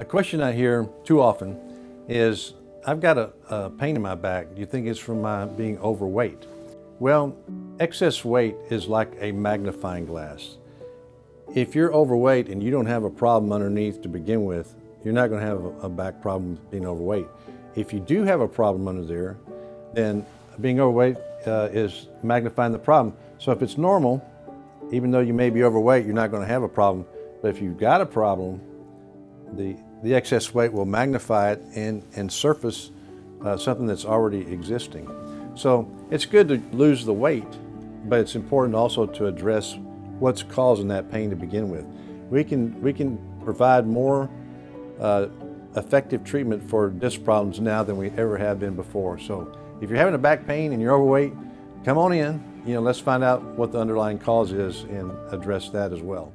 A question I hear too often is, I've got a pain in my back. Do you think it's from my being overweight? Well, excess weight is like a magnifying glass. If you're overweight and you don't have a problem underneath to begin with, you're not going to have a back problem being overweight. If you do have a problem under there, then being overweight is magnifying the problem. So if it's normal, even though you may be overweight, you're not going to have a problem. But if you've got a problem, the excess weight will magnify it and surface something that's already existing. So it's good to lose the weight, but it's important also to address what's causing that pain to begin with. We can provide more effective treatment for disc problems now than we ever have been before. So if you're having a back pain and you're overweight, come on in. Let's find out what the underlying cause is and address that as well.